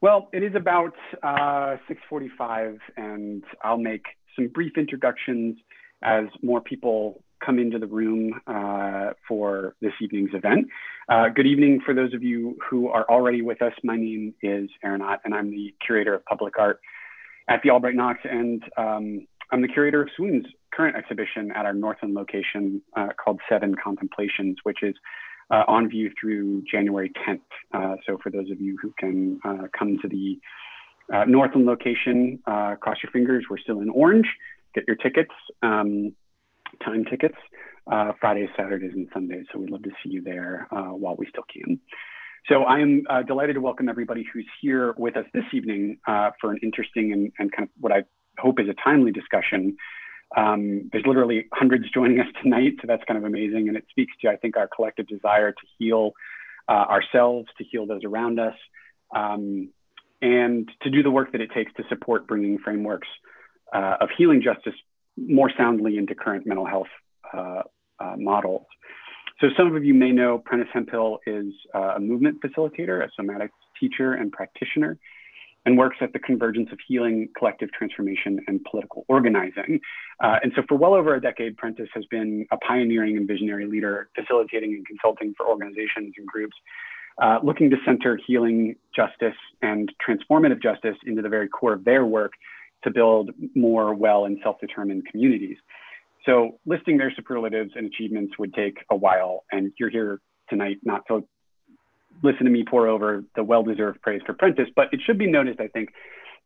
Well, it is about 6:45, and I'll make some brief introductions as more people come into the room for this evening's event. Good evening for those of you who are already with us. My name is Aaron Ott, and I'm the curator of public art at the Albright-Knox, and I'm the curator of Swoon's current exhibition at our Northland location called Seven Contemplations, which is on view through January 10th. So for those of you who can come to the Northland location, cross your fingers, we're still in orange. Get your tickets, time tickets, Fridays, Saturdays, and Sundays. So we'd love to see you there while we still can. So I am delighted to welcome everybody who's here with us this evening for an interesting and kind of what I hope is a timely discussion. There's literally hundreds joining us tonight, so that's kind of amazing. And it speaks to, I think, our collective desire to heal ourselves, to heal those around us, and to do the work that it takes to support bringing frameworks of healing justice more soundly into current mental health models. So some of you may know Prentis Hemphill is a movement facilitator, a somatic teacher and practitioner, and works at the convergence of healing, collective transformation, and political organizing. And so for well over a decade, Prentis has been a pioneering and visionary leader, facilitating and consulting for organizations and groups, looking to center healing justice and transformative justice into the very core of their work to build more well and self-determined communities. So listing their superlatives and achievements would take a while, and you're here tonight not to listen to me pour over the well-deserved praise for Prentis, but it should be noticed, I think,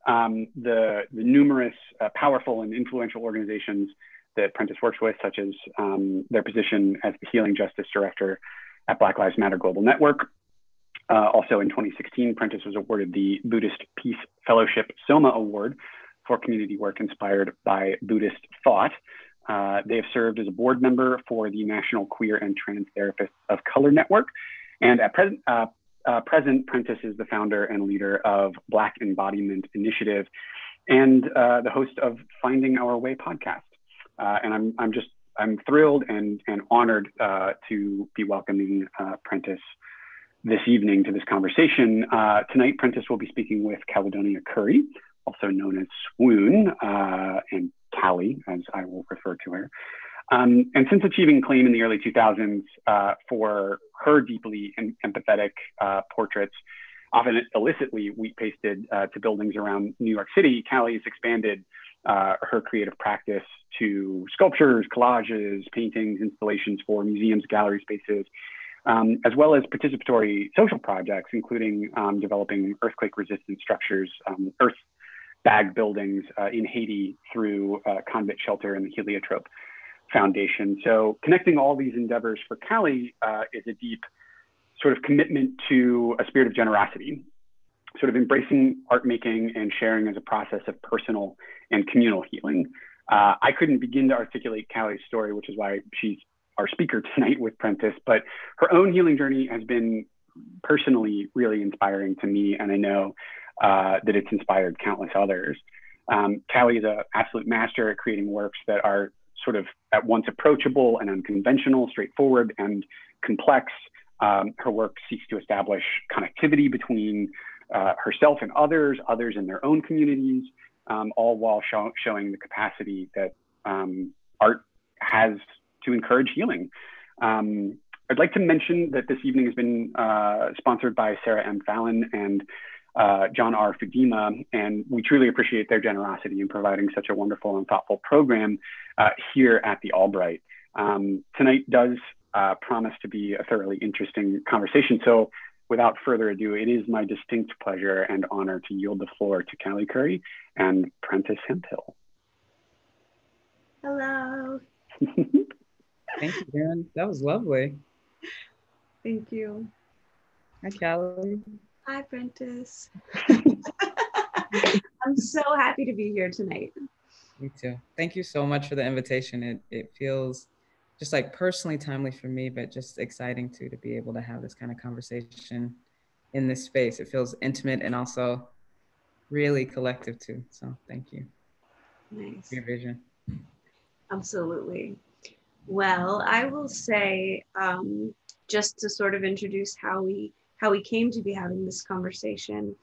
the numerous powerful and influential organizations that Prentis works with, such as their position as the Healing Justice Director at Black Lives Matter Global Network. Also in 2016, Prentis was awarded the Buddhist Peace Fellowship Soma Award for community work inspired by Buddhist thought. They have served as a board member for the National Queer and Trans Therapists of Color Network. And at present, Prentis is the founder and leader of Black Embodiment Initiative and the host of Finding Our Way podcast. And I'm thrilled and honored to be welcoming Prentis this evening to this conversation. Tonight, Prentis will be speaking with Caledonia Curry, also known as Swoon, and Callie, as I will refer to her. And since achieving acclaim in the early 2000s for her deeply empathetic portraits, often illicitly wheat-pasted to buildings around New York City, Callie has expanded her creative practice to sculptures, collages, paintings, installations for museums, gallery spaces, as well as participatory social projects, including developing earthquake-resistant structures, earth bag buildings in Haiti through Convent shelter and the heliotrope foundation. So connecting all these endeavors for Callie is a deep sort of commitment to a spirit of generosity, sort of embracing art making and sharing as a process of personal and communal healing. I couldn't begin to articulate Callie's story, which is why she's our speaker tonight with Prentis, but her own healing journey has been personally really inspiring to me, and I know that it's inspired countless others. Callie is an absolute master at creating works that are sort of at once approachable and unconventional, straightforward and complex. Her work seeks to establish connectivity between herself and others, others in their own communities, all while showing the capacity that art has to encourage healing. I'd like to mention that this evening has been sponsored by Sarah M. Fallon and John R. Fadima, and we truly appreciate their generosity in providing such a wonderful and thoughtful program here at the Albright. Tonight does promise to be a thoroughly interesting conversation. So without further ado, it is my distinct pleasure and honor to yield the floor to Callie Curry and Prentis Hemphill. Hello. Thank you, Aaron. That was lovely. Thank you. Hi, Callie. Hi, Prentis. I'm so happy to be here tonight. Me too. Thank you so much for the invitation. It feels just like personally timely for me, but just exciting too, to be able to have this kind of conversation in this space. It feels intimate and also really collective too. So thank you. Nice. For your vision. Absolutely. Well, I will say, just to sort of introduce how we how we came to be having this conversation,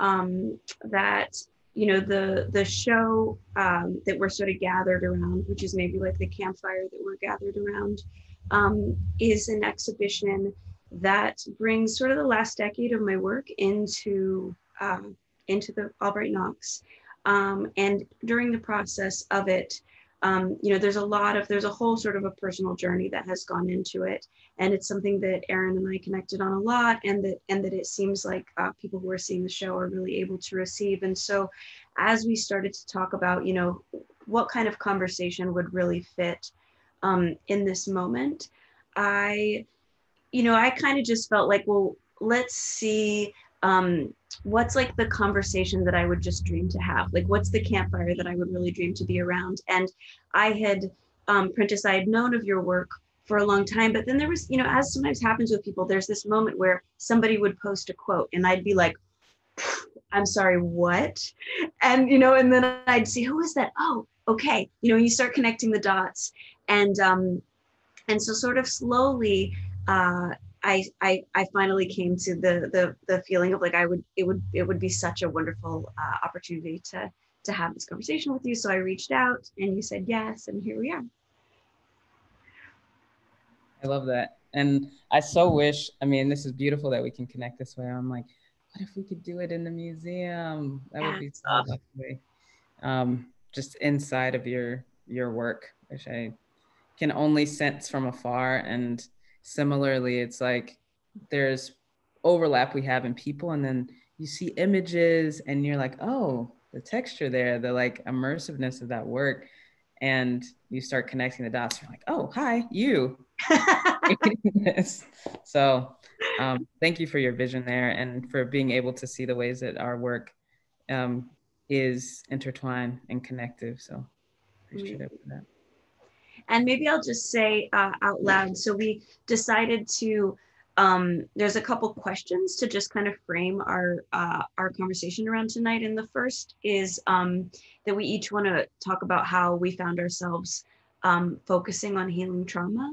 that, you know, the show that we're sort of gathered around, which is maybe like the campfire that we're gathered around, is an exhibition that brings sort of the last decade of my work into the Albright-Knox. And during the process of it, you know, there's a whole sort of a personal journey that has gone into it. And it's something that Aaron and I connected on a lot, and that it seems like people who are seeing the show are really able to receive. And so as we started to talk about, you know, what kind of conversation would really fit in this moment, I kind of just felt like, well, let's see, what's like the conversation that I would just dream to have? Like, what's the campfire that I would really dream to be around? And I had, Prentis, I had known of your work for a long time, but then there was, you know, as sometimes happens with people, there's this moment where somebody would post a quote and I'd be like, I'm sorry, what? And, you know, and then I'd see, who is that? Oh, okay. You know, you start connecting the dots. And so sort of slowly, I finally came to the feeling of like, it would be such a wonderful opportunity to have this conversation with you. So I reached out and you said yes, and here we are. I love that. And I so wish, I mean, this is beautiful that we can connect this way. I'm like, what if we could do it in the museum? That would be so lovely. Just inside of your work, which I can only sense from afar. And similarly, it's like there's overlap we have in people, and then you see images and you're like, oh, the texture there, the like immersiveness of that work. And you start connecting the dots. You're like, oh, hi, you. So thank you for your vision there and for being able to see the ways that our work is intertwined and connective. So appreciate it for that. And maybe I'll just say out loud, so we decided to, there's a couple questions to just kind of frame our conversation around tonight. And the first is that we each want to talk about how we found ourselves focusing on healing trauma.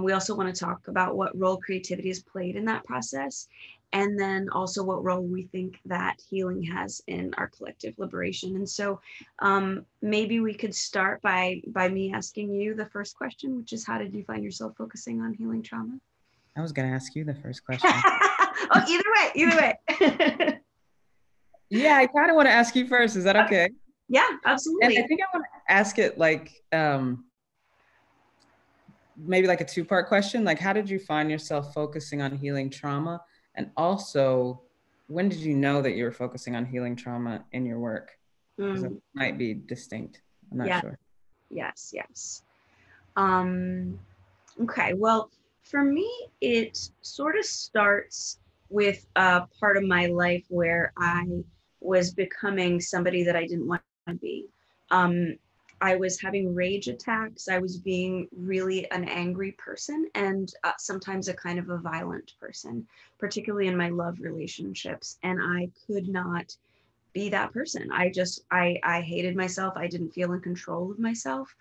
We also want to talk about what role creativity has played in that process, and then also what role we think that healing has in our collective liberation. And so maybe we could start by me asking you the first question, which is, how did you find yourself focusing on healing trauma? I was gonna ask you the first question. Oh, either way. Yeah, I kind of want to ask you first. Is that okay? Yeah, absolutely. And I think I want to ask it like, maybe like a two-part question. Like, how did you find yourself focusing on healing trauma? And also, when did you know that you were focusing on healing trauma in your work? Because it might be distinct. I'm not sure. Yes. Okay, well, for me, it sort of starts with a part of my life where I was becoming somebody that I didn't want to be. I was having rage attacks. I was being really an angry person, and sometimes a kind of a violent person, particularly in my love relationships. And I could not be that person. I hated myself. I didn't feel in control of myself.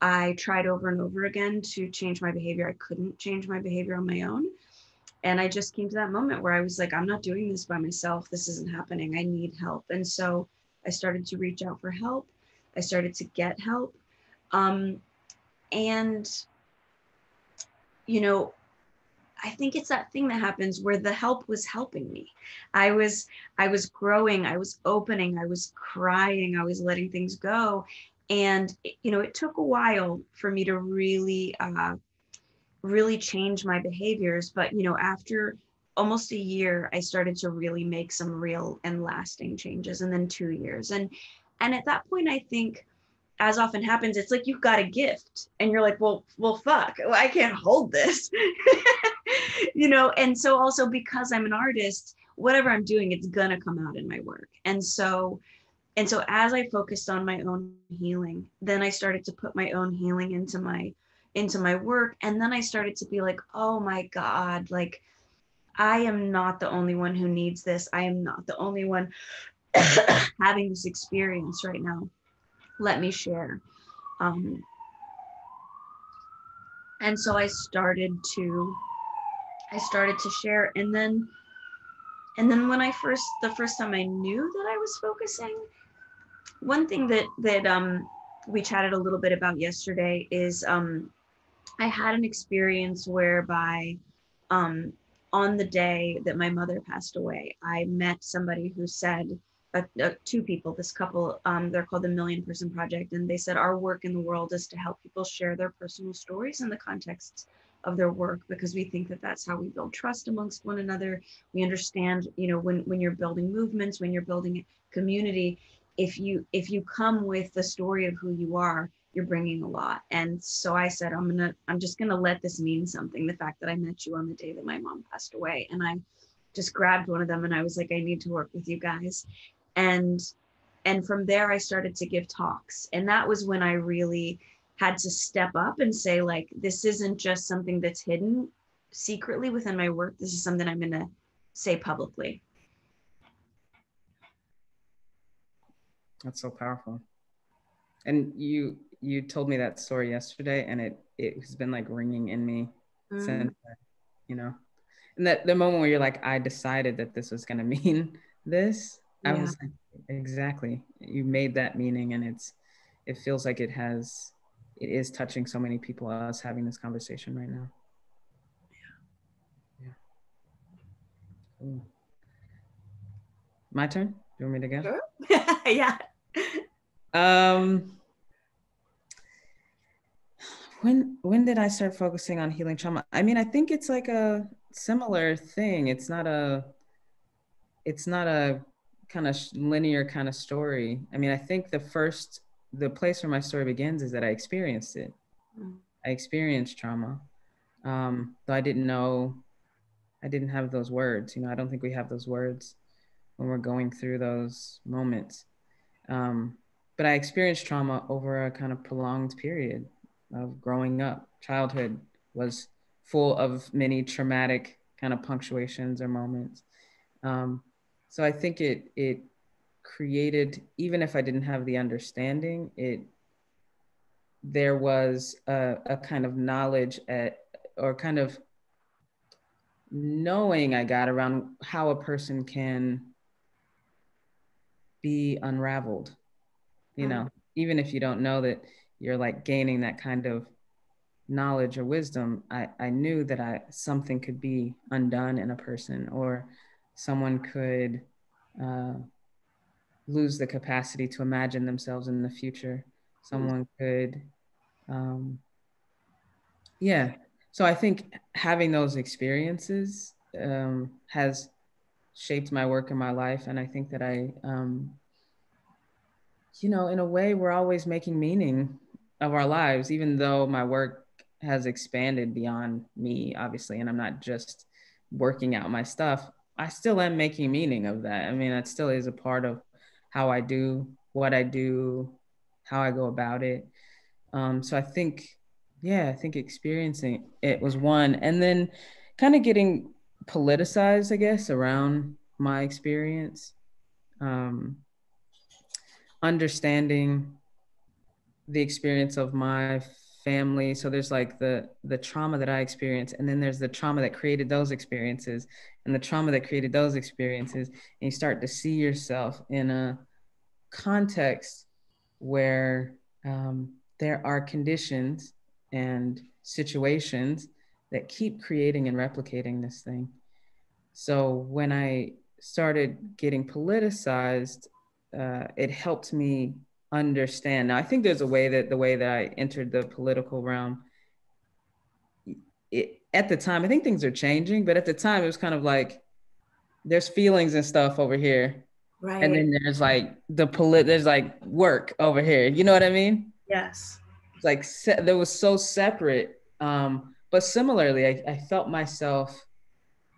I tried over and over again to change my behavior. I couldn't change my behavior on my own. And I just came to that moment where I was like, I'm not doing this by myself. This isn't happening. I need help. And so I started to reach out for help. I started to get help. And, you know, I think it's that thing that happens where the help was helping me. I was growing, I was opening, I was crying, I was letting things go. And, you know, it took a while for me to really, really change my behaviors. But, you know, after almost a year, I started to really make some real and lasting changes, and then 2 years. And at that point, I think, as often happens, it's like you've got a gift and you're like, well, fuck, I can't hold this, you know? And so also, because I'm an artist, whatever I'm doing, it's gonna come out in my work. And so as I focused on my own healing, then I started to put my own healing into my work. And then I started to be like, oh my God, like, I am not the only one who needs this. I am not the only one having this experience right now. Let me share. And so I started to share. And then And then when I the first time I knew that I was focusing, one thing that we chatted a little bit about yesterday is I had an experience whereby on the day that my mother passed away, I met somebody who said, two people, this couple, they're called the Million Person Project. And they said, our work in the world is to help people share their personal stories in the context of their work, because we think that that's how we build trust amongst one another. We understand, you know, when you're building movements, when you're building community, if you come with the story of who you are, you're bringing a lot. And so I said, I'm just gonna let this mean something, the fact that I met you on the day that my mom passed away. And I just grabbed one of them and I was like, I need to work with you guys. And from there, I started to give talks. And that was when I really had to step up and say, like, this isn't just something that's hidden secretly within my work. This is something I'm gonna say publicly. That's so powerful. And you told me that story yesterday, and it has been like ringing in me since, you know. And that the moment where you're like, I decided that this was gonna mean this, yeah. I was like, exactly. You made that meaning, and it feels like it is touching so many people, us having this conversation right now. Yeah. Yeah. Ooh. My turn? You want me to go? Sure. Yeah. When did I start focusing on healing trauma? I mean, I think it's like a similar thing. It's not a kind of linear kind of story. I mean, I think the place where my story begins is that I experienced it. I experienced trauma, though I didn't have those words. You know, I don't think we have those words when we're going through those moments. But I experienced trauma over a kind of prolonged period of growing up. Childhood was full of many traumatic kind of punctuations or moments. So I think it created, even if I didn't have the understanding, there was a kind of knowledge or kind of knowing I got around how a person can be unraveled, you know, even if you don't know that you're like gaining that kind of knowledge or wisdom, I knew that something could be undone in a person, or someone could lose the capacity to imagine themselves in the future. Someone could, yeah. So I think having those experiences has shaped my work and my life. And I think that I, you know, in a way, we're always making meaning of our lives, even though my work has expanded beyond me, obviously, and I'm not just working out my stuff. I still am making meaning of that. I mean, that still is a part of how I do, what I do, how I go about it. So I think, yeah, I think experiencing it was one, and then kind of getting politicized, I guess, around my experience. Understanding the experience of my family. So there's like the trauma that I experienced, and then there's the trauma that created those experiences, and the trauma that created those experiences. And you start to see yourself in a context where there are conditions and situations that keep creating and replicating this thing. So when I started getting politicized, it helped me understand. Now, I think there's a way that the way that I entered the political realm, at the time, I think things are changing, but at the time it was kind of like, there's feelings and stuff over here. Right. And then there's like there's like work over here. You know what I mean? Yes. It's like, that was so separate. But similarly, I felt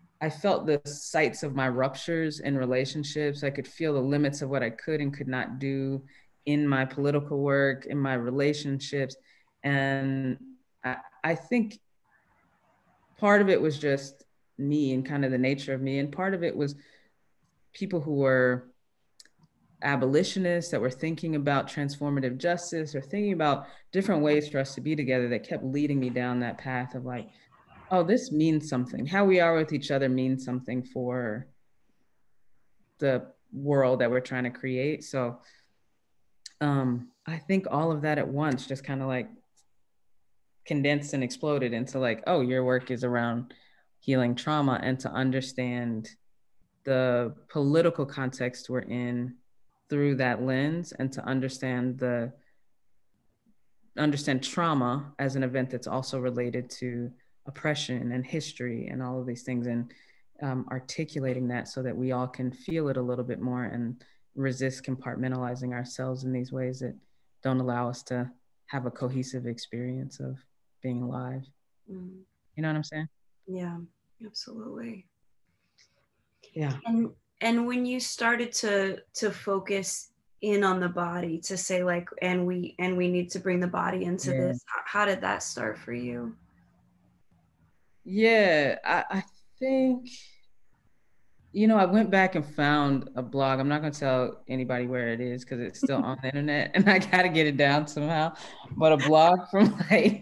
the sites of my ruptures in relationships. I could feel the limits of what I could and could not do in my political work, in my relationships. And I think part of it was just me and kind of the nature of me. And part of it was people who were abolitionists that were thinking about transformative justice or thinking about different ways for us to be together, that kept leading me down that path of like, oh, this means something. How we are with each other means something for the world that we're trying to create. So I think all of that at once just kind of like condensed and exploded into like, oh, your work is around healing trauma, and to understand the political context we're in through that lens, and to understand the trauma as an event that's also related to oppression and history and all of these things, and articulating that so that we all can feel it a little bit more and resist compartmentalizing ourselves in these ways that don't allow us to have a cohesive experience of being alive. Mm. You know what I'm saying? Yeah, absolutely. Yeah. And when you started to focus in on the body, to say like, and we need to bring the body into this, how did that start for you? Yeah, I think, you know, I went back and found a blog. I'm not going to tell anybody where it is because it's still on the internet and I got to get it down somehow. But a blog from like,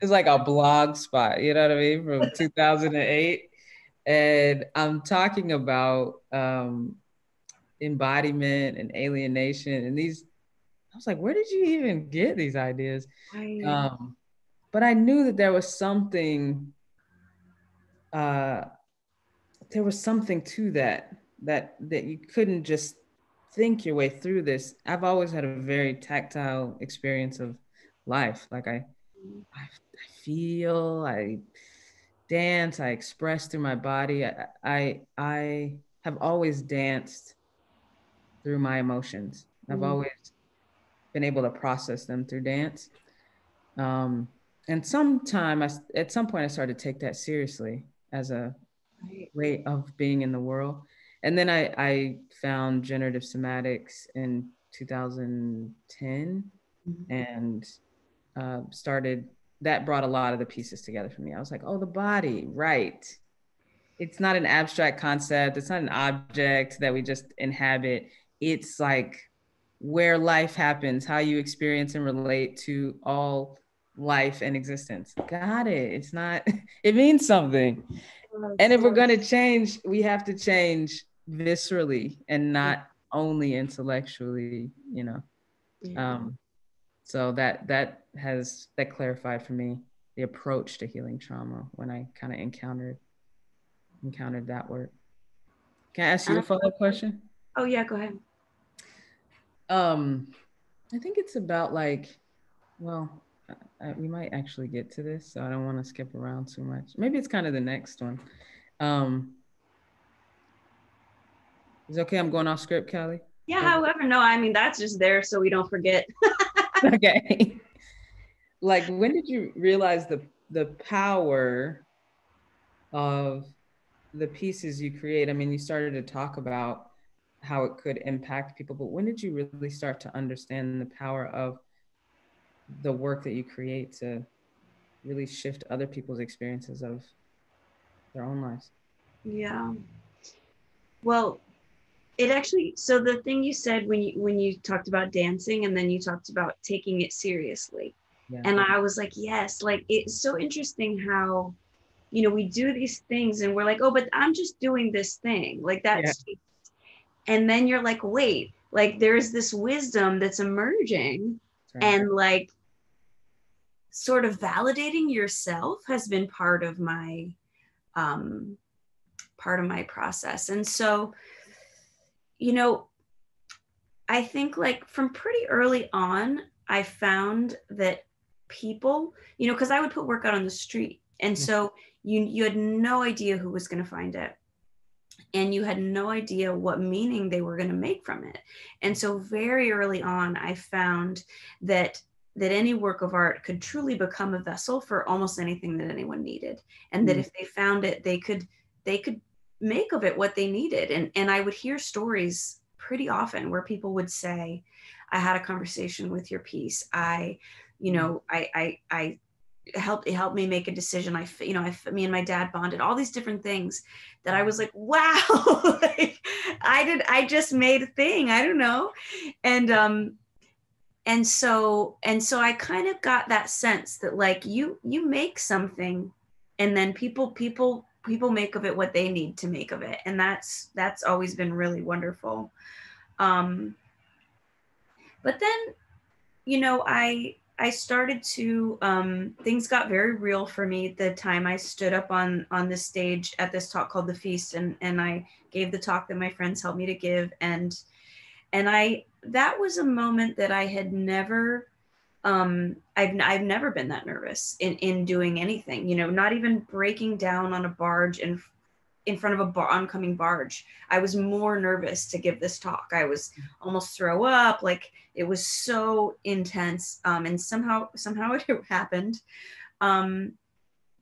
it's like a blog spot, you know what I mean? From 2008. And I'm talking about embodiment and alienation and these, I was like, where did you even get these ideas? But I knew that there was something, to that you couldn't just think your way through this. I've always had a very tactile experience of life. Like I feel, I dance, I express through my body. I have always danced through my emotions. I've always been able to process them through dance. And at some point I started to take that seriously as a way of being in the world. And then I found generative somatics in 2010 and that brought a lot of the pieces together for me. I was like, oh, the body, right. It's not an abstract concept. It's not an object that we just inhabit. It's like where life happens, how you experience and relate to all life and existence. Got it. It's not, it means something. And if we're going to change, we have to change viscerally and not only intellectually, you know? Yeah. So that clarified for me the approach to healing trauma when I kind of encountered that word. Can I ask you a follow-up question? Oh yeah, go ahead. I think it's about like, well, we might actually get to this, so I don't want to skip around too much. Maybe it's kind of the next one. Is it okay I'm going off script, Callie? Yeah, however, no, I mean, that's just there so we don't forget. Okay. Like, when did you realize the power of the pieces you create? I mean, you started to talk about how it could impact people, but when did you really start to understand the power of the work that you create to really shift other people's experiences of their own lives? Yeah. Well, it actually, so the thing you said when you talked about dancing and then you talked about taking it seriously. Yeah. And I was like, yes, like it's so interesting how, you know, we do these things and we're like, oh, but I'm just doing this thing. Like that's, and then you're like, wait, like there's this wisdom that's emerging. Right. And like sort of validating yourself has been part of my process. And so, you know, I think like from pretty early on, I found that people, you know, because I would put work out on the street. And so you had no idea who was going to find it. And you had no idea what meaning they were going to make from it. And so very early on, I found that any work of art could truly become a vessel for almost anything that anyone needed. And that if they found it, they could make of it what they needed. And I would hear stories pretty often where people would say, I had a conversation with your piece. It helped me make a decision. Me and my dad bonded, all these different things that I was like, wow, like, I just made a thing. I don't know. And so I kind of got that sense that like you make something and then people people make of it what they need to make of it. And that's always been really wonderful. But then, you know, I started to, things got very real for me the time I stood up on this stage at this talk called The Feast, and I gave the talk that my friends helped me to give. And that was a moment that I had never, I've never been that nervous in doing anything, you know, not even breaking down on a barge and in front of an oncoming barge. I was more nervous to give this talk. I was almost throw up, like it was so intense. And somehow it happened. And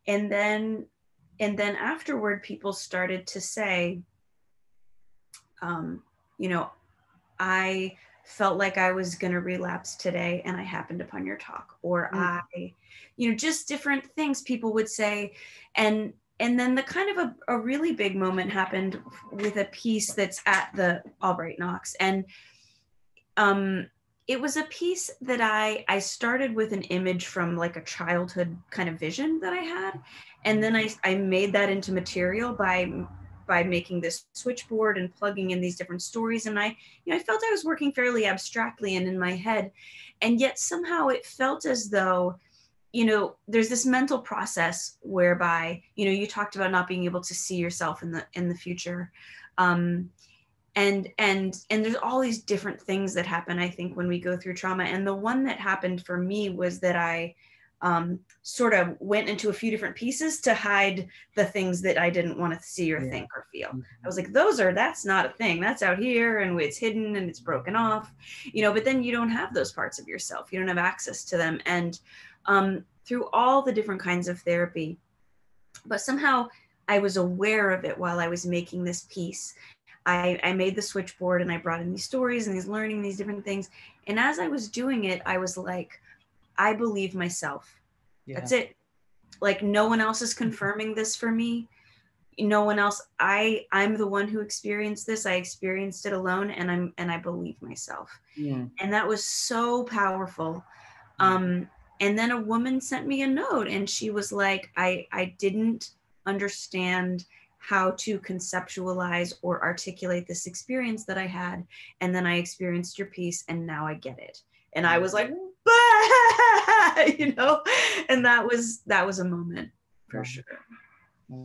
then afterward, people started to say, you know, I felt like I was going to relapse today and I happened upon your talk, or I, you know, just different things people would say. And then the kind of a really big moment happened with a piece that's at the Albright-Knox. And it was a piece that I started with an image from like a childhood kind of vision that I had. And then I made that into material by making this switchboard and plugging in these different stories. And I felt I was working fairly abstractly and in my head. And yet somehow it felt as though, you know, there's this mental process whereby, you know, you talked about not being able to see yourself in the future. And there's all these different things that happen, I think, when we go through trauma. And the one that happened for me was that I sort of went into a few different pieces to hide the things that I didn't want to see or think or feel. I was like, that's not a thing, that's out here and it's hidden and it's broken off, you know, but then you don't have those parts of yourself. You don't have access to them. And through all the different kinds of therapy, but somehow I was aware of it while I was making this piece. I made the switchboard and I brought in these stories and these learning, these different things. And as I was doing it, I was like, I believe myself. Yeah. That's it. Like, no one else is confirming this for me. No one else. I'm the one who experienced this. I experienced it alone, and I believe myself. Yeah. And that was so powerful. And then a woman sent me a note and she was like, I didn't understand how to conceptualize or articulate this experience that I had. And then I experienced your piece and now I get it. And I was like, bah! You know, and that was a moment for sure. Yeah.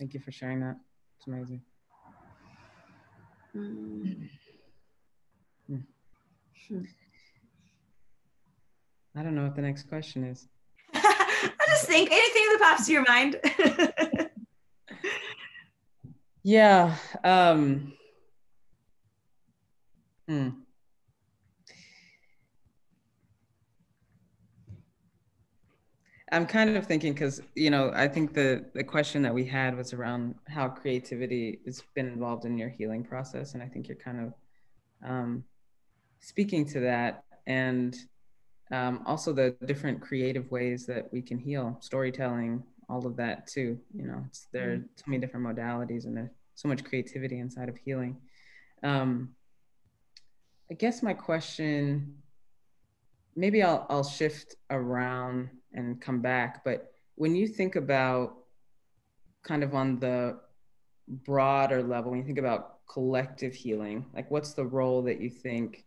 Thank you for sharing that. It's amazing. I don't know what the next question is. I just think anything that pops to your mind. Yeah. I'm kind of thinking, because, you know, I think the question that we had was around how creativity has been involved in your healing process. And I think you're kind of speaking to that. And also the different creative ways that we can heal, storytelling, all of that too. You know, there are so many different modalities and there's so much creativity inside of healing. I guess my question, maybe I'll shift around and come back, but when you think about kind of on the broader level, when you think about collective healing, like what's the role that you think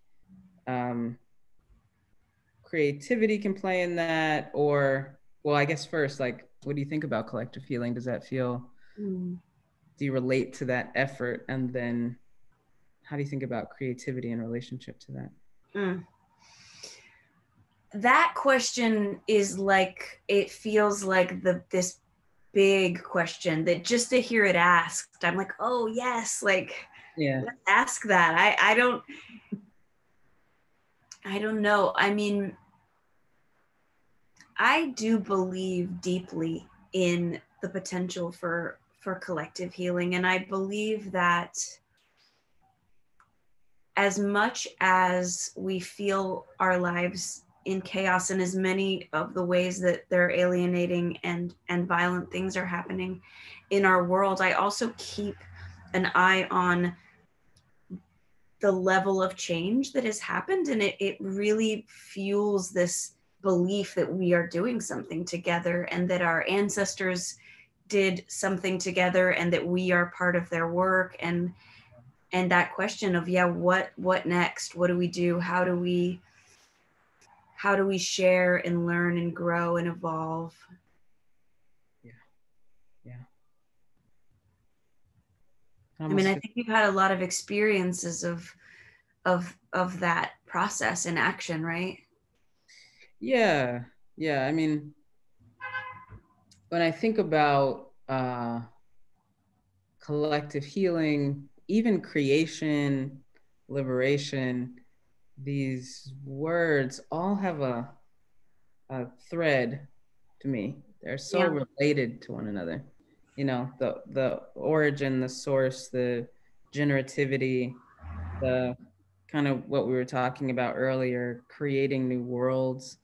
creativity can play in that? Or, well, I guess first, like, what do you think about collective healing? Does that feel, do you relate to that effort? And then how do you think about creativity in relationship to that? That question is like, it feels like this big question that just to hear it asked, I'm like, oh yes, like, yeah, let's ask that. I don't know. I mean, I do believe deeply in the potential for collective healing. And I believe that as much as we feel our lives in chaos and as many of the ways that they're alienating and violent things are happening in our world, I also keep an eye on the level of change that has happened. And it really fuels this belief that we are doing something together and that our ancestors did something together and that we are part of their work, and that question of, yeah, what next? What do we do? How do we share and learn and grow and evolve? I mean, I think you've had a lot of experiences of that process in action, right? Yeah. I mean, when I think about collective healing, even creation, liberation, these words all have a thread to me. They're so related to one another. You know, the origin, the source, the generativity, the kind of what we were talking about earlier, creating new worlds,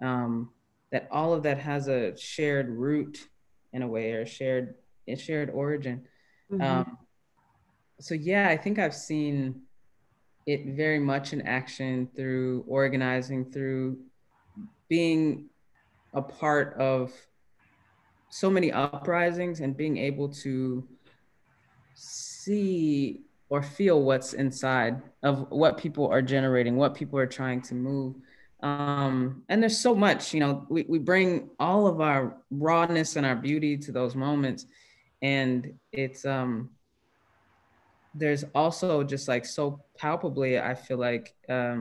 that all of that has a shared root in a way, or a shared origin. Mm-hmm. So yeah, I think I've seen it very much in action through organizing, through being a part of so many uprisings and being able to see or feel what's inside of what people are generating, what people are trying to move. And there's so much, you know, we bring all of our rawness and our beauty to those moments. And it's, there's also just like, so palpably, I feel like a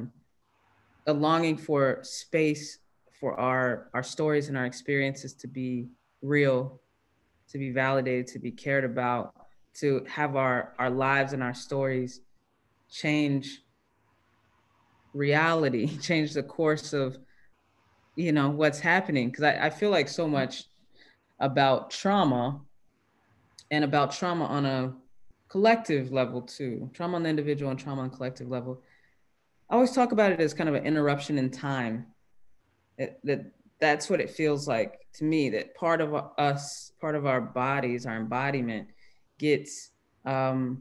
longing for space for our stories and our experiences to be real, to be validated, to be cared about, to have our lives and our stories change reality, change the course of, you know, what's happening. Because I feel like so much about trauma, and about trauma on a collective level too, trauma on the individual and trauma on a collective level. I always talk about it as kind of an interruption in time. That's what it feels like to me, that part of us, part of our bodies, our embodiment gets, I don't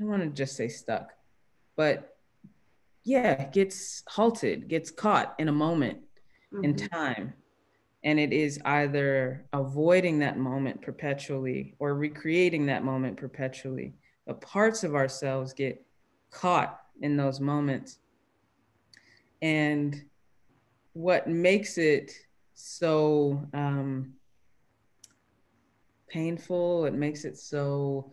want to just say stuck, but yeah, gets halted, gets caught in a moment in time. And it is either avoiding that moment perpetually or recreating that moment perpetually. But parts of ourselves get caught in those moments. And what makes it so painful, it makes it so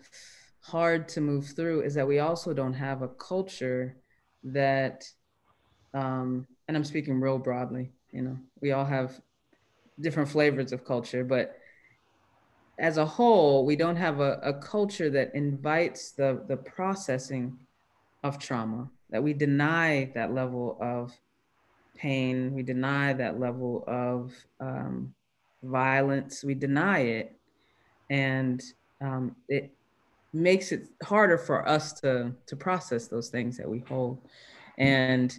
hard to move through, is that we also don't have a culture that, and I'm speaking real broadly, you know, we all have different flavors of culture, but as a whole, we don't have a culture that invites the processing of trauma, that we deny that level of pain, we deny that level of violence, we deny it. And it makes it harder for us to process those things that we hold. And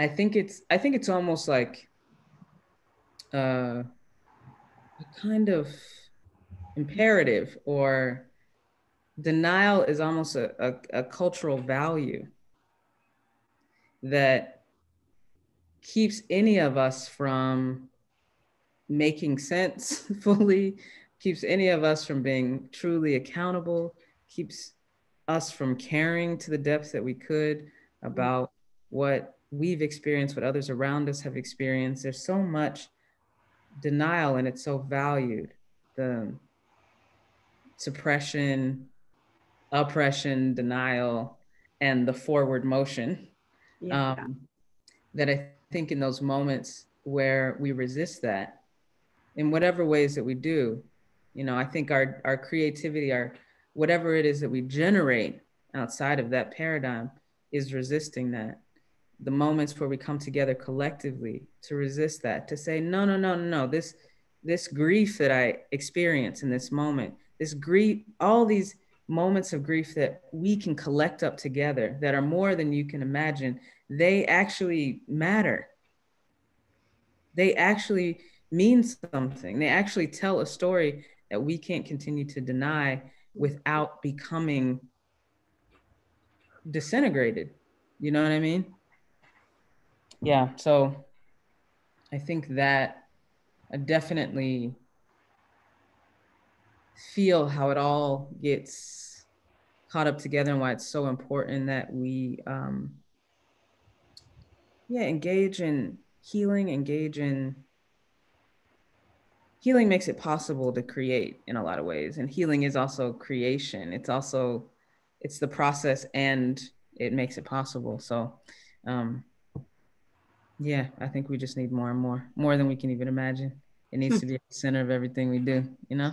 I think it's almost like a kind of imperative, or denial is almost a cultural value that keeps any of us from making sense fully, keeps any of us from being truly accountable, keeps us from caring to the depths that we could about what we've experienced, what others around us have experienced. There's so much denial, and it's so valued. The suppression, oppression, denial, and the forward motion. Yeah. That I think in those moments where we resist that, in whatever ways that we do, you know, I think our creativity, our whatever it is that we generate outside of that paradigm is resisting that. The moments where we come together collectively to resist that, to say, no, this grief that I experience in this moment, this grief, all these moments of grief that we can collect up together that are more than you can imagine, they actually matter. They actually mean something. They actually tell a story that we can't continue to deny without becoming disintegrated. You know what I mean? Yeah, so I think that I definitely feel how it all gets caught up together and why it's so important that we engage in healing, Healing makes it possible to create in a lot of ways. And healing is also creation. It's also, it's the process and it makes it possible. So I think we just need more and more, more than we can even imagine. It needs to be at the center of everything we do, you know?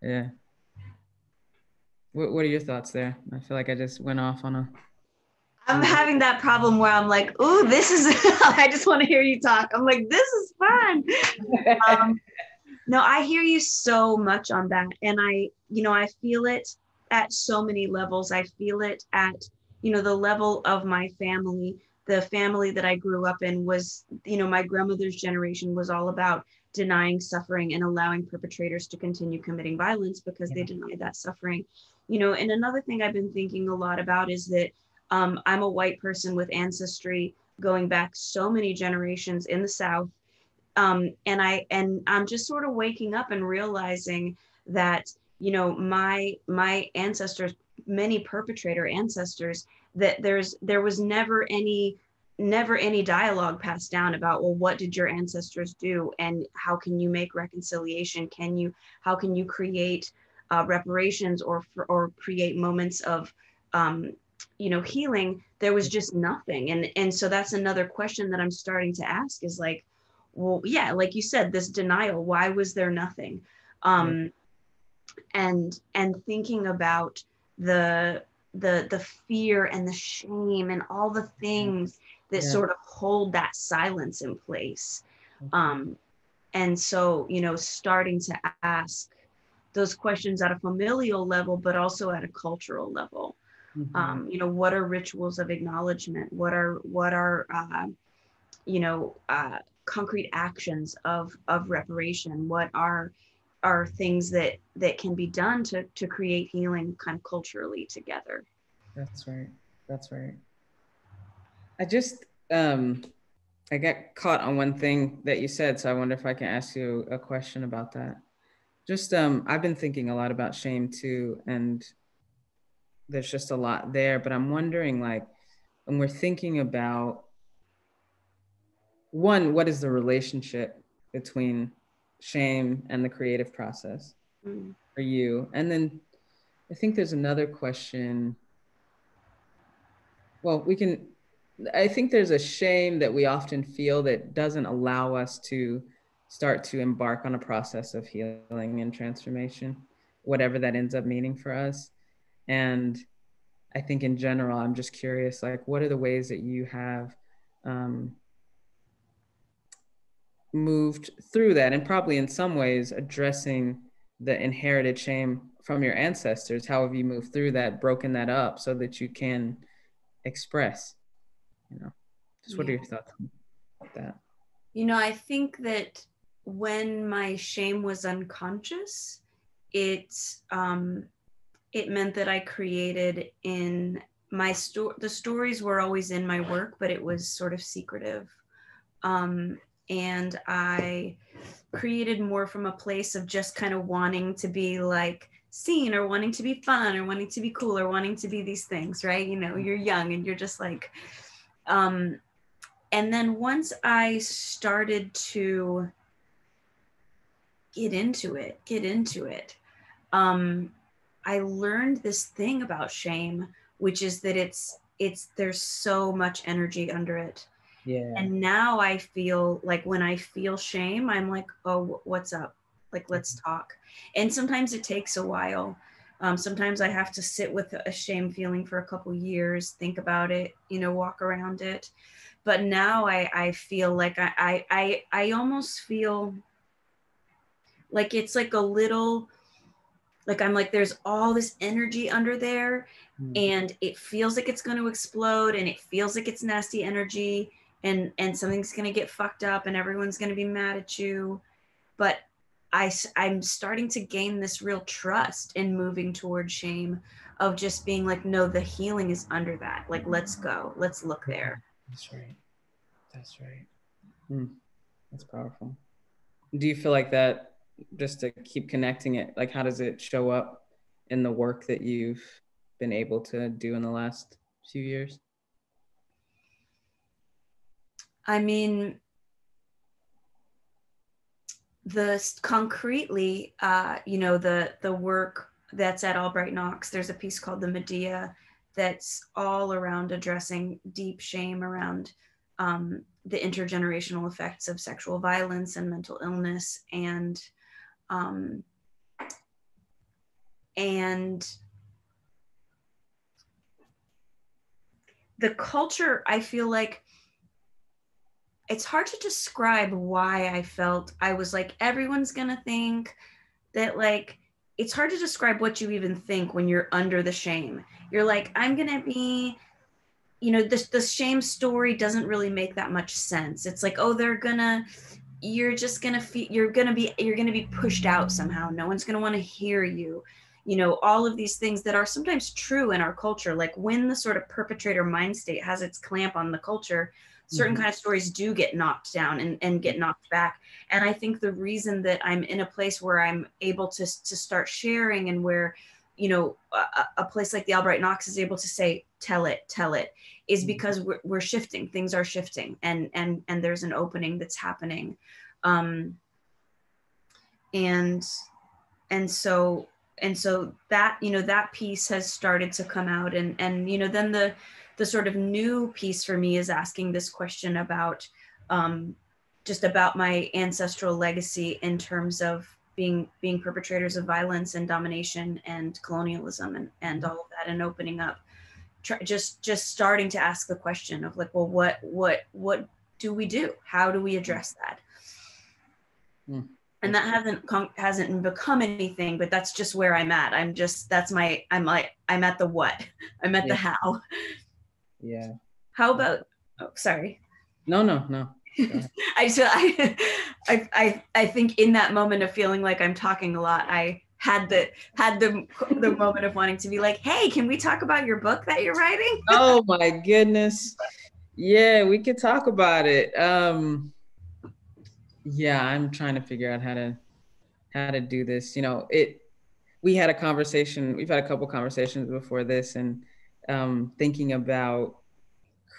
Yeah. What are your thoughts there? I feel like I just went off on a... I'm having that problem where I'm like, ooh, this is, I just want to hear you talk. I'm like, this is fun. No, I hear you so much on that. And I feel it at so many levels. I feel it at, the level of my family. The family that I grew up in was, my grandmother's generation was all about denying suffering and allowing perpetrators to continue committing violence because they denied that suffering. And another thing I've been thinking a lot about is that I'm a white person with ancestry going back so many generations in the South. And I'm just sort of waking up and realizing that, my ancestors, many perpetrator ancestors, that there was never any dialogue passed down about, well, what did your ancestors do? And how can you make reconciliation? How can you create reparations or create moments of, healing? There was just nothing. And so that's another question that I'm starting to ask is like, well, yeah, like you said, this denial, why was there nothing? And thinking about the fear and the shame and all the things that sort of hold that silence in place. And so, starting to ask those questions at a familial level, but also at a cultural level. What are rituals of acknowledgement? What are concrete actions of reparation? What are things that can be done to create healing kind of culturally together? That's right. I just, I got caught on one thing that you said, so I wonder if I can ask you a question about that. Just, I've been thinking a lot about shame too, and there's just a lot there, but I'm wondering, like, when we're thinking about, one, what is the relationship between shame and the creative process for you? And then I think there's another question. Well, I think there's a shame that we often feel that doesn't allow us to start to embark on a process of healing and transformation, whatever that ends up meaning for us. And I think in general, I'm just curious, like, what are the ways that you have moved through that, and probably in some ways addressing the inherited shame from your ancestors? How have you moved through that, broken that up so that you can express, what are your thoughts on that? I think that when my shame was unconscious, it meant that I created in my the stories were always in my work, but it was sort of secretive. And I created more from a place of just kind of wanting to be like seen, or wanting to be fun, or wanting to be cool, or wanting to be these things, right? You're young and you're just like, and then once I started to get into it, I learned this thing about shame, which is that it's there's so much energy under it. Yeah. And now I feel like when I feel shame, I'm like, oh, what's up? Like, let's talk. And sometimes it takes a while. Sometimes I have to sit with a shame feeling for a couple years, think about it, walk around it. But now I feel like I almost feel like it's like a little, like I'm like, there's all this energy under there and it feels like it's going to explode, and it feels like it's nasty energy, and something's going to get fucked up and everyone's going to be mad at you. But I'm starting to gain this real trust in moving toward shame of just being like, no, the healing is under that. Like, let's go, let's look there. That's right. That's right. Mm, that's powerful. Do you feel like that, just to keep connecting it, like how does it show up in the work that you've been able to do in the last few years? I mean, concretely, you know, the work that's at Albright-Knox, there's a piece called The Medea that's all around addressing deep shame around the intergenerational effects of sexual violence and mental illness, and the culture. I feel like it's hard to describe why I felt I was like, everyone's gonna think that, like, it's hard to describe what you even think when you're under the shame. You're like, I'm gonna be, you know, the shame story doesn't really make that much sense. It's like, oh, you're gonna be pushed out somehow. No one's gonna wanna hear you. You know, all of these things that are sometimes true in our culture, like when the sort of perpetrator mind state has its clamp on the culture, certain kind of stories do get knocked down and get knocked back. And I think the reason that I'm in a place where I'm able to start sharing, and where, you know, a place like the Albright-Knox is able to say, tell it, is because we're shifting, things are shifting, and there's an opening that's happening. And so that, you know, that piece has started to come out, and you know, then the sort of new piece for me is asking this question about just about my ancestral legacy in terms of being perpetrators of violence and domination and colonialism and all of that, and opening up, just starting to ask the question of like, well, what do we do? How do we address that? Mm. And that hasn't become anything, but that's just where I'm at. I'm at the what, I'm at the how. Yeah. How about, oh, sorry. No. I think in that moment of feeling like I'm talking a lot, I had the moment of wanting to be like, hey, can we talk about your book that you're writing? Oh my goodness. Yeah, we could talk about it. Yeah, I'm trying to figure out how to do this. You know, we've had a couple conversations before this, and thinking about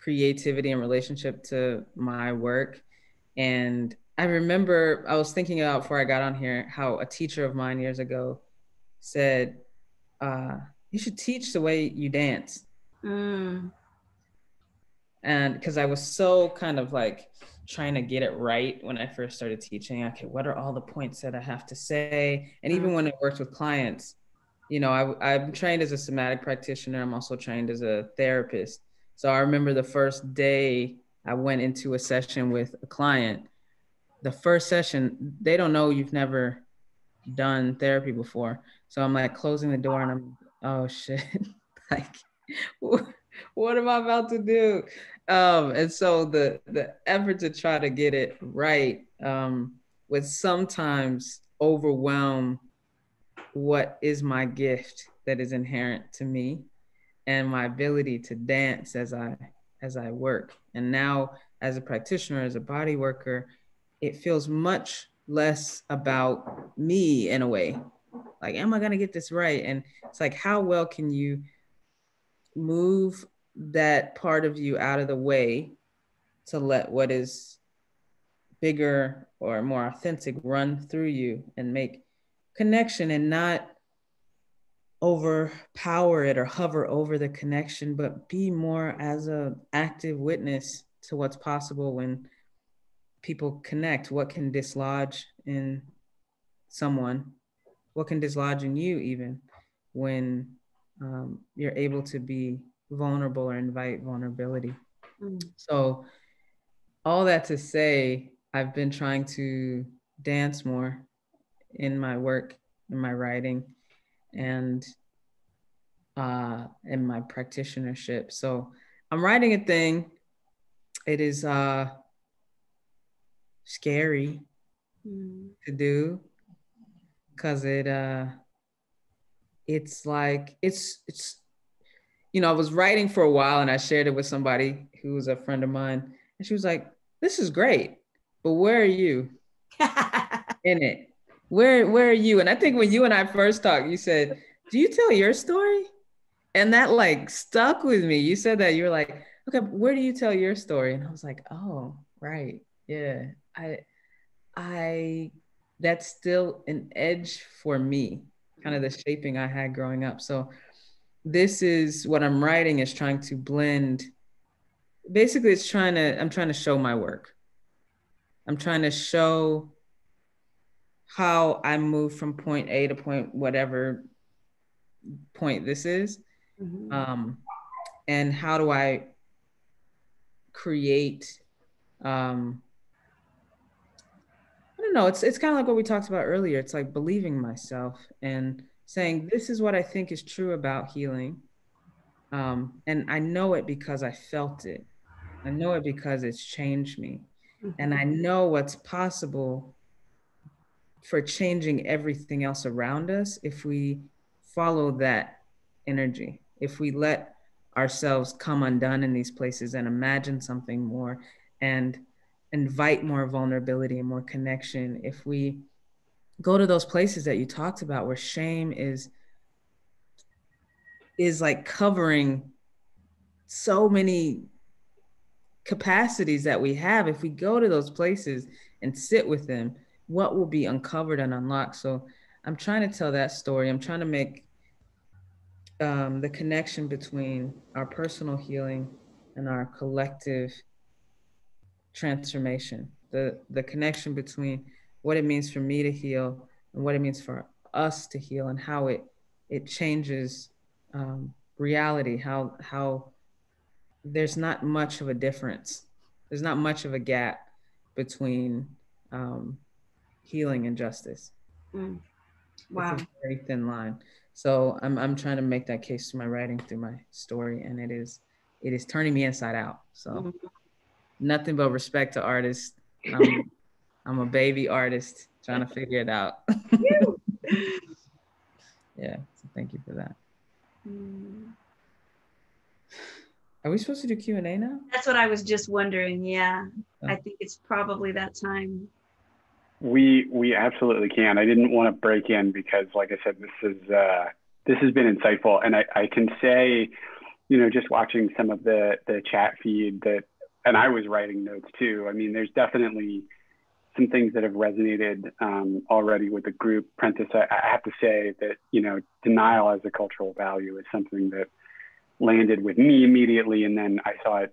creativity in relationship to my work. And I remember I was thinking about, before I got on here, how a teacher of mine years ago said, you should teach the way you dance. Mm. And 'cause I was so kind of like trying to get it right when I first started teaching. Okay, what are all the points that I have to say? And even when I worked with clients, you know, I'm trained as a somatic practitioner. I'm also trained as a therapist. So I remember the first day I went into a session with a client, the first session, they don't know, you've never done therapy before. So I'm like closing the door and I'm, oh shit, like, what am I about to do? And so the effort to try to get it right would sometimes overwhelm what is my gift that is inherent to me and my ability to dance as I work. And now as a practitioner, as a body worker, it feels much less about me in a way. Like, am I gonna get this right? And it's like, how well can you move that part of you out of the way to let what is bigger or more authentic run through you and make connection, and not overpower it or hover over the connection, but be more as an active witness to what's possible when people connect. What can dislodge in someone? What can dislodge in you even when you're able to be vulnerable or invite vulnerability? Mm. So all that to say, I've been trying to dance more in my work, in my writing, and in my practitionership. So I'm writing a thing. It is scary to do, because it's you know, I was writing for a while and I shared it with somebody who was a friend of mine, and she was like, this is great, but where are you in it? Where are you? And I think when you and I first talked, you said, do you tell your story? And that like stuck with me. You said that, you were like, okay, where do you tell your story? And I was like, oh, right. Yeah. I that's still an edge for me, kind of the shaping I had growing up. So this is what I'm writing is trying to blend. Basically, it's I'm trying to show my work. I'm trying to show how I move from point A to point whatever point this is. Mm-hmm. And how do I create, I don't know, it's kind of like what we talked about earlier. It's like believing myself and saying, this is what I think is true about healing. And I know it because I felt it. I know it because it's changed me. Mm-hmm. And I know what's possible for changing everything else around us if we follow that energy, if we let ourselves come undone in these places and imagine something more and invite more vulnerability and more connection. If we go to those places that you talked about where shame is like covering so many capacities that we have, if we go to those places and sit with them, what will be uncovered and unlocked? So I'm trying to tell that story. I'm trying to make the connection between our personal healing and our collective transformation, the connection between what it means for me to heal and what it means for us to heal, and how it changes reality, how there's not much of a difference. There's not much of a gap between healing and justice. Mm. Wow. It's a very thin line. So I'm trying to make that case through my writing, through my story, and it is turning me inside out. So nothing but respect to artists. I'm a baby artist trying to figure it out. Yeah, so thank you for that. Are we supposed to do Q&A now? That's what I was just wondering, yeah. Oh. I think it's probably that time. We absolutely can. I didn't want to break in because, like I said, this has been insightful, and I can say, you know, just watching some of the chat feed that, and I was writing notes too. I mean, there's definitely some things that have resonated already with the group. Prentis, I have to say that, you know, denial as a cultural value is something that landed with me immediately, and then I saw it,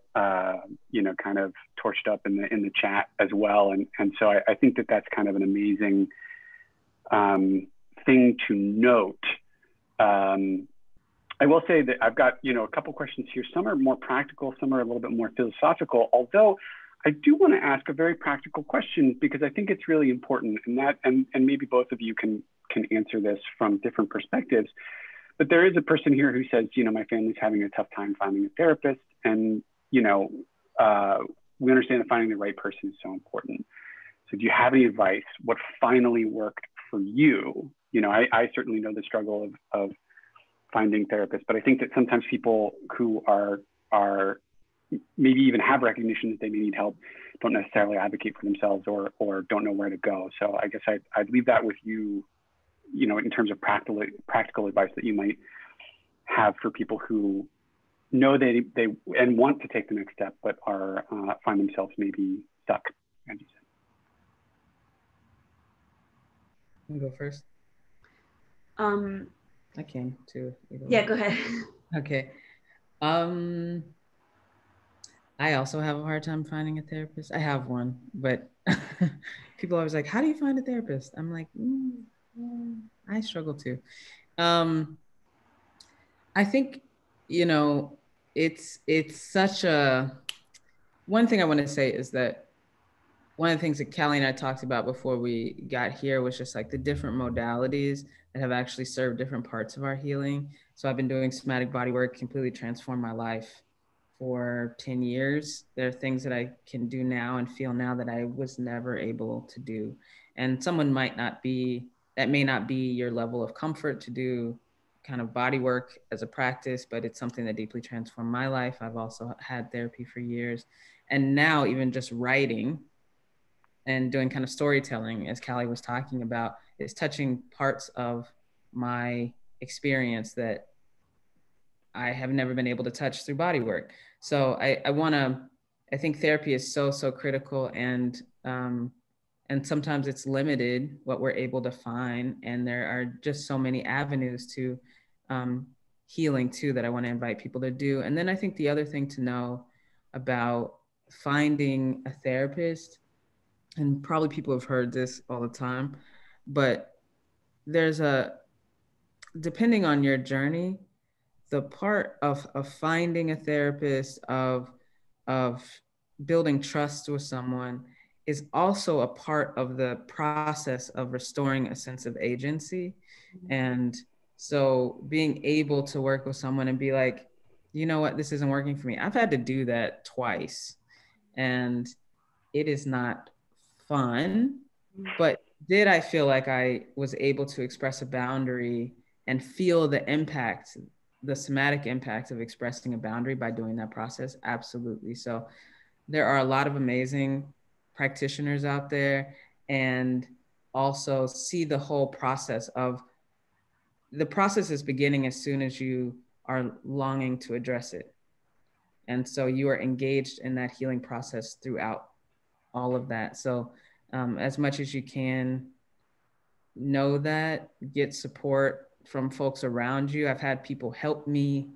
you know, kind of torched up in the chat as well, and so I think that that's kind of an amazing thing to note. I will say that I've got, you know, a couple questions here. Some are more practical, some are a little bit more philosophical. Although I do want to ask a very practical question because I think it's really important, and that, and maybe both of you can answer this from different perspectives. But there is a person here who says, you know, my family's having a tough time finding a therapist. And, you know, we understand that finding the right person is so important. So do you have any advice? What finally worked for you? You know, I certainly know the struggle of finding therapists, but I think that sometimes people who are maybe even have recognition that they may need help don't necessarily advocate for themselves or don't know where to go. So I guess I'd leave that with you, you know, in terms of practical advice that you might have for people who know they and want to take the next step, but are find themselves maybe stuck. As you said. You go first. I can too. Yeah, go ahead. Okay. I also have a hard time finding a therapist. I have one, but people are always like, "How do you find a therapist?" I'm like. I struggle too. I think, you know, it's such a, one thing I want to say is that one of the things that Callie and I talked about before we got here was just like the different modalities that have actually served different parts of our healing. So I've been doing somatic body work, completely transformed my life for 10 years. There are things that I can do now and feel now that I was never able to do. And someone might not be, that may not be your level of comfort to do kind of body work as a practice, but it's something that deeply transformed my life. I've also had therapy for years. And now even just writing and doing kind of storytelling, as Callie was talking about, is touching parts of my experience that I have never been able to touch through body work. So I think therapy is so critical, and sometimes it's limited what we're able to find. And there are just so many avenues to healing too, that I want to invite people to do. And then I think the other thing to know about finding a therapist, and probably people have heard this all the time, but there's depending on your journey, the part of finding a therapist, of building trust with someone, is also a part of the process of restoring a sense of agency. Mm-hmm. And so being able to work with someone and be like, you know what, this isn't working for me. I've had to do that twice, and it is not fun, but did I feel like I was able to express a boundary and feel the impact, the somatic impact of expressing a boundary by doing that process? Absolutely. So there are a lot of amazing practitioners out there, and also see the whole process of, the process is beginning as soon as you are longing to address it. And so you are engaged in that healing process throughout all of that. So as much as you can, know that, get support from folks around you. I've had people help me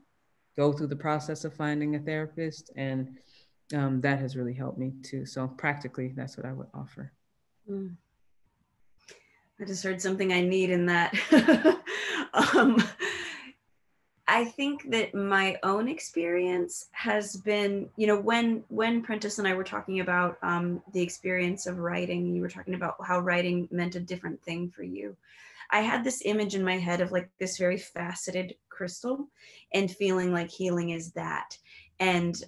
go through the process of finding a therapist, and that has really helped me too. So practically, that's what I would offer. Mm. I just heard something I need in that. I think that my own experience has been, you know, when Prentis and I were talking about the experience of writing, you were talking about how writing meant a different thing for you. I had this image in my head of like this very faceted crystal, and feeling like healing is that. And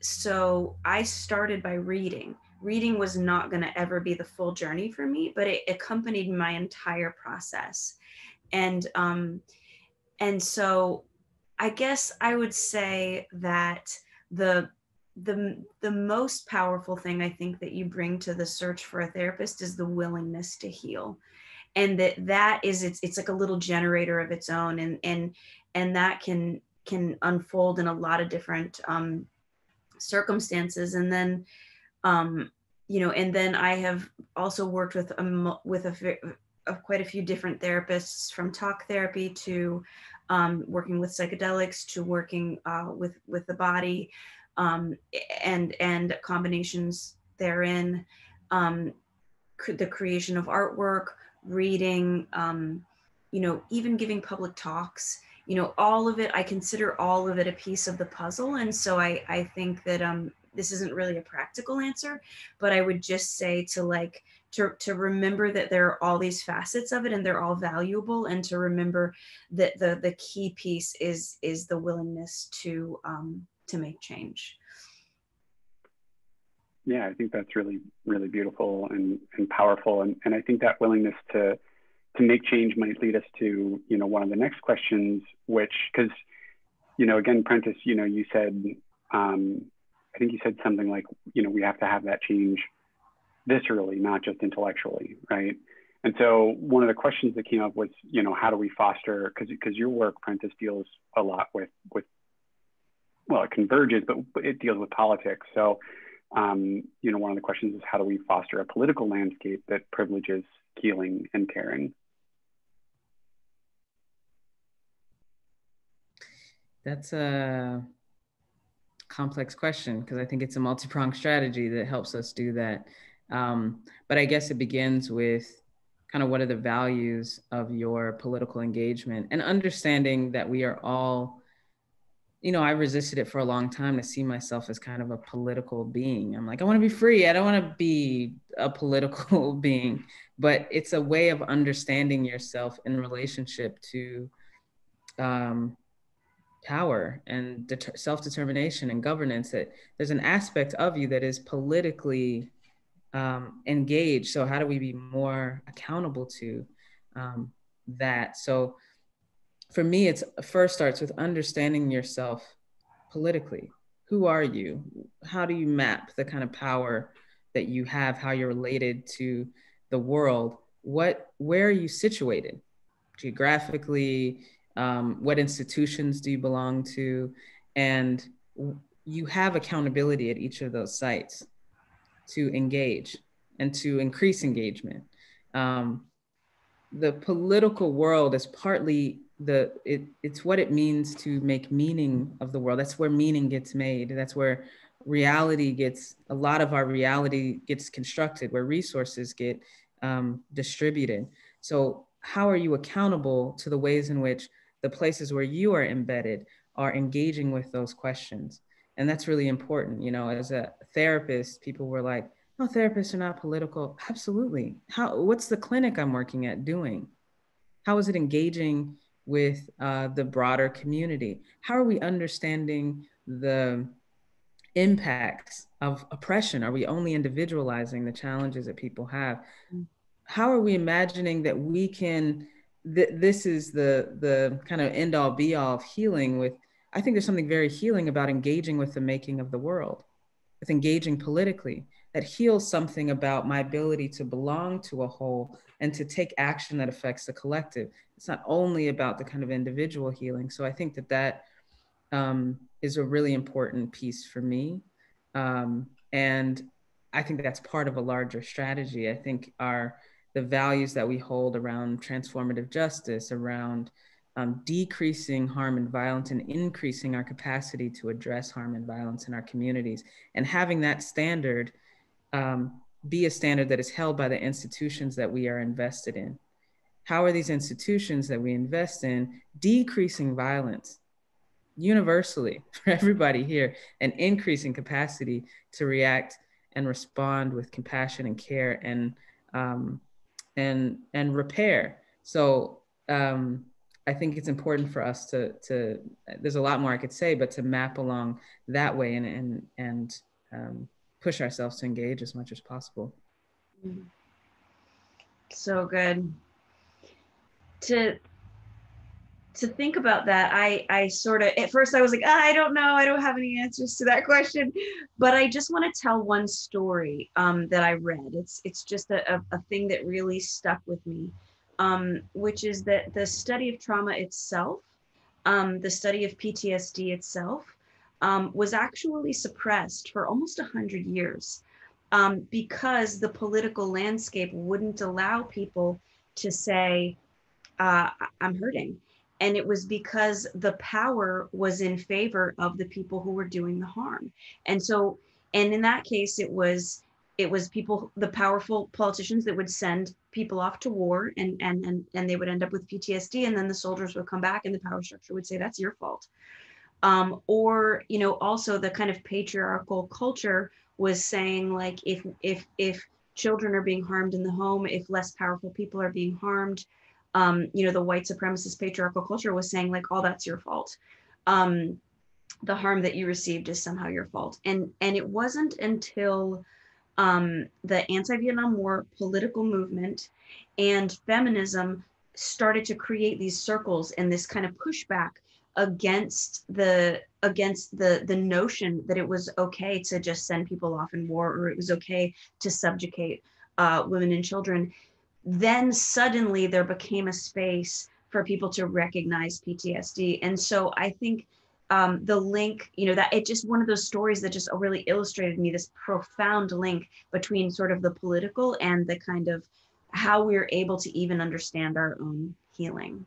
so I started by reading. Reading was not gonna ever be the full journey for me, but it accompanied my entire process. And so I guess I would say that the most powerful thing I think that you bring to the search for a therapist is the willingness to heal. And that is, it's like a little generator of its own, and that can unfold in a lot of different circumstances. And then, you know, and then I have also worked with quite a few different therapists, from talk therapy to working with psychedelics to working with the body and combinations therein, the creation of artwork, reading, you know, even giving public talks, you know, all of it. I consider all of it a piece of the puzzle. And so I think that this isn't really a practical answer, but I would just say to remember that there are all these facets of it, and they're all valuable, and to remember that the key piece is the willingness to make change. Yeah, I think that's really, really beautiful and powerful. And I think that willingness to make change might lead us to, you know, one of the next questions, which, because, you know, again, Prentis, you know, you said, I think you said something like, you know, we have to have that change viscerally, not just intellectually, right? And so one of the questions that came up was, you know, how do we foster, because your work, Prentis, deals a lot with, well, it converges, but it deals with politics. So, you know, one of the questions is, how do we foster a political landscape that privileges healing and caring? That's a complex question, because I think it's a multi-pronged strategy that helps us do that. But I guess it begins with kind of what are the values of your political engagement, and understanding that we are all, you know, I resisted it for a long time to see myself as kind of a political being. I'm like, I want to be free. I don't want to be a political being, but it's a way of understanding yourself in relationship to power and self-determination and governance, that there's an aspect of you that is politically engaged. So how do we be more accountable to that? So for me, it first starts with understanding yourself politically. who are you? How do you map the kind of power that you have, how you're related to the world? Where are you situated geographically? What institutions do you belong to? And you have accountability at each of those sites to engage and to increase engagement. The political world is partly it's what it means to make meaning of the world. That's where meaning gets made. That's where a lot of our reality gets constructed, where resources get distributed. So how are you accountable to the ways in which the places where you are embedded are engaging with those questions? And that's really important. You know, as a therapist, people were like, no, therapists are not political. Absolutely. What's the clinic I'm working at doing? How is it engaging with the broader community? How are we understanding the impacts of oppression? Are we only individualizing the challenges that people have? How are we imagining that we can, this is the kind of end all be all of healing with, I think there's something very healing about engaging with the making of the world, with engaging politically, that heals something about my ability to belong to a whole and to take action that affects the collective. It's not only about the kind of individual healing. So I think that is a really important piece for me. And I think that's part of a larger strategy. I think the values that we hold around transformative justice, around decreasing harm and violence and increasing our capacity to address harm and violence in our communities, and having that standard be a standard that is held by the institutions that we are invested in. How are these institutions that we invest in decreasing violence universally for everybody here, and increasing capacity to react and respond with compassion and care and repair? So I think it's important for us to there's a lot more I could say, but to map along that way and push ourselves to engage as much as possible. So good. To think about that, I sort of, at first I was like, I don't know, I don't have any answers to that question, but I just want to tell one story that I read. It's just a thing that really stuck with me, which is that the study of trauma itself, the study of PTSD itself, was actually suppressed for almost 100 years because the political landscape wouldn't allow people to say, I'm hurting. And it was because the power was in favor of the people who were doing the harm. And so, and in that case, it was people, the powerful politicians that would send people off to war and they would end up with PTSD. And then the soldiers would come back and the power structure would say, that's your fault. Or, you know, also the kind of patriarchal culture was saying, like, if children are being harmed in the home, if less powerful people are being harmed, you know, the white supremacist patriarchal culture was saying, like, oh, that's your fault. The harm that you received is somehow your fault. And it wasn't until the anti-Vietnam War political movement and feminism started to create these circles and this kind of pushback against the notion that it was okay to just send people off in war, or it was okay to subjugate women and children. Then suddenly there became a space for people to recognize PTSD. And so I think the link, you know, that it's just one of those stories that just really illustrated me this profound link between sort of the political and the kind of how we're able to even understand our own healing.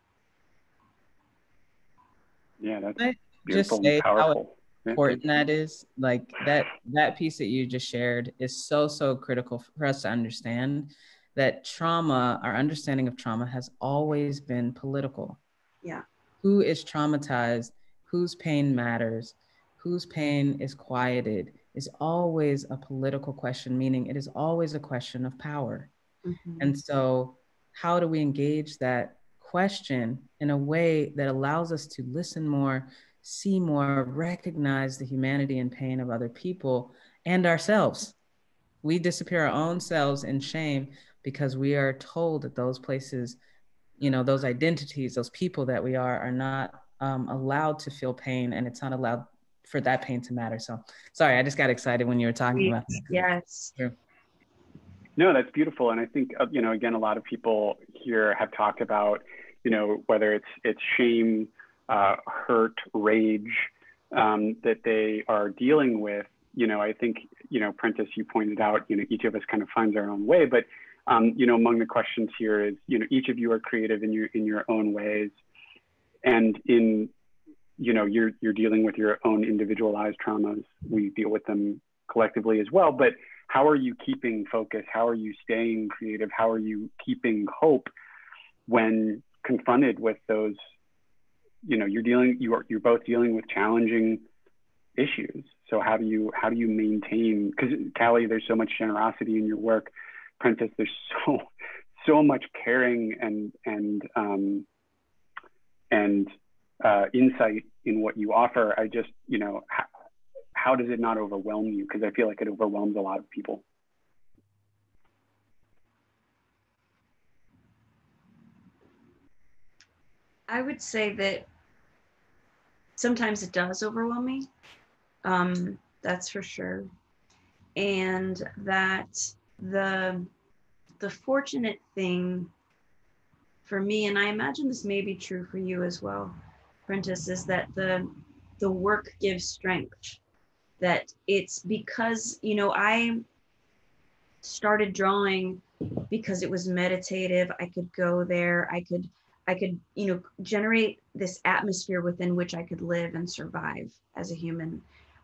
Yeah, that's beautiful and powerful. Important that is, like, that piece that you just shared is so critical for us to understand that trauma, our understanding of trauma, has always been political. Yeah. Who is traumatized, whose pain matters, whose pain is quieted, is always a political question, meaning it is always a question of power. Mm-hmm. And so how do we engage that question in a way that allows us to listen more, see more, recognize the humanity and pain of other people and ourselves? We disappear our own selves in shame because we are told that those places, you know, those identities, those people that we are not allowed to feel pain, and it's not allowed for that pain to matter. So sorry, I just got excited when you were talking about that. Yes. Sure. No, that's beautiful. And I think, you know, again, a lot of people here have talked about, you know, whether it's shame, hurt, rage that they are dealing with. You know, I think, you know, Prentis, you pointed out, you know, each of us kind of finds our own way, but, you know, among the questions here is, you know, each of you are creative in your own ways. And in, you know, you're dealing with your own individualized traumas. We deal with them collectively as well, but how are you keeping focus? How are you staying creative? How are you keeping hope when confronted with those, you know, you're both dealing with challenging issues. So how do you maintain, because Callie, there's so much generosity in your work. Prentis, there's so much caring and insight in what you offer. I just, you know, how does it not overwhelm you? Because I feel like it overwhelms a lot of people. I would say that sometimes it does overwhelm me. That's for sure. And that the fortunate thing for me, and I imagine this may be true for you as well, Prentis, is that the work gives strength. That it's because, you know, I started drawing because it was meditative. I could go there. I could, you know, generate this atmosphere within which I could live and survive as a human.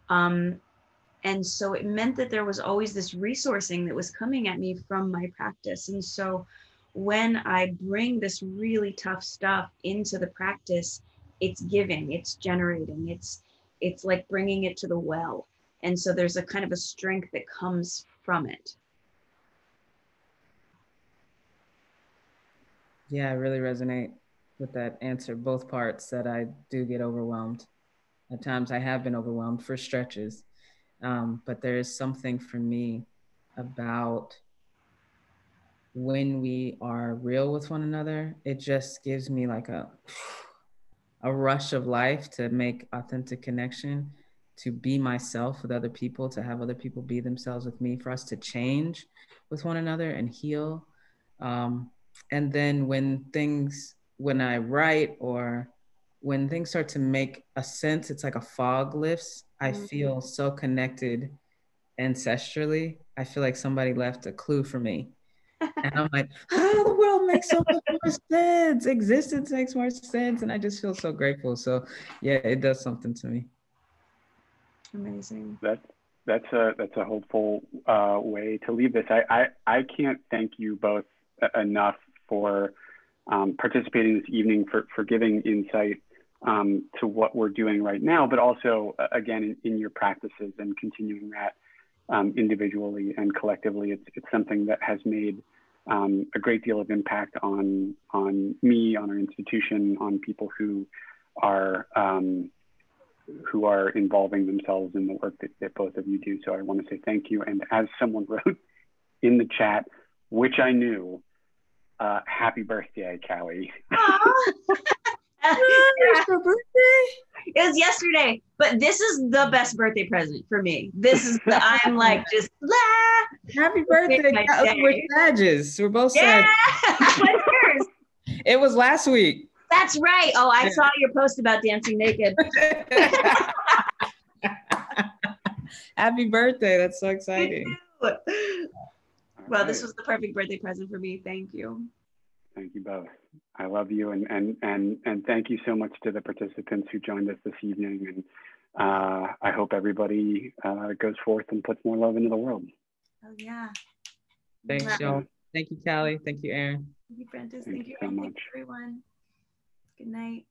And so it meant that there was always this resourcing that was coming at me from my practice. And so when I bring this really tough stuff into the practice, it's giving, it's generating, it's like bringing it to the well. And so there's a kind of a strength that comes from it. Yeah, I really resonate with that answer, both parts, that I do get overwhelmed. At times I have been overwhelmed for stretches, but there is something for me about when we are real with one another, it just gives me like a rush of life to make authentic connection, to be myself with other people, to have other people be themselves with me, for us to change with one another and heal. And then when I write or when things start to make a sense, it's like a fog lifts. I feel so connected ancestrally. I feel like somebody left a clue for me. And I'm like, oh, the world makes so much more sense. Existence makes more sense. And I just feel so grateful. So yeah, it does something to me. Amazing. That's a hopeful way to leave this. I can't thank you both enough for participating this evening, for giving insight to what we're doing right now, but also, again, in your practices and continuing that individually and collectively. It's something that has made a great deal of impact on me, on our institution, on people who are involving themselves in the work that both of you do. So I want to say thank you. And as someone wrote in the chat, which I knew, happy birthday, Callie. Your birthday? It was yesterday, but this is the best birthday present for me. This is the, I'm like, just happy birthday. We're Sages. We're both Sages. Yeah. It was last week. That's right. Oh, I saw your post about dancing naked. Happy birthday. That's so exciting. Well, right. This was the perfect birthday present for me. Thank you. Thank you both. I love you, and thank you so much to the participants who joined us this evening. And I hope everybody goes forth and puts more love into the world. Oh yeah. Thanks, y'all. Thank you, Callie. Thank you, Aaron. Thank you, Prentis. Thank you so much, everyone. Good night.